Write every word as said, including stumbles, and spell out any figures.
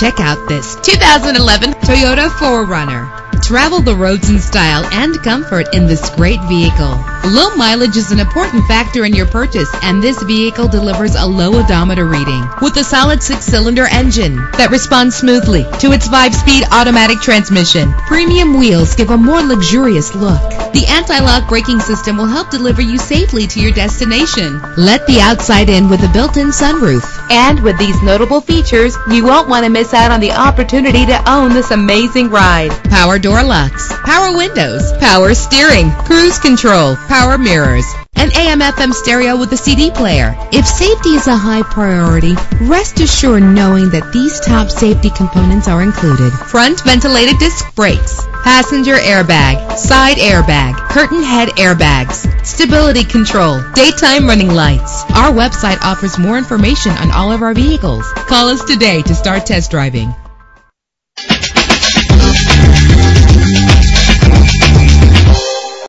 Check out this two thousand eleven Toyota four runner. Travel the roads in style and comfort in this great vehicle. Low mileage is an important factor in your purchase, and this vehicle delivers a low odometer reading. With a solid six-cylinder engine that responds smoothly to its five-speed automatic transmission, premium wheels give a more luxurious look. The anti-lock braking system will help deliver you safely to your destination. Let the outside in with a built-in sunroof. And with these notable features, you won't want to miss out on the opportunity to own this amazing ride. Power door locks, power windows, power steering, cruise control, power mirrors, an A M F M stereo with a C D player. If safety is a high priority, rest assured knowing that these top safety components are included: front ventilated disc brakes, passenger airbag, side airbag, curtain head airbags, stability control, daytime running lights. Our website offers more information on all of our vehicles. Call us today to start test driving.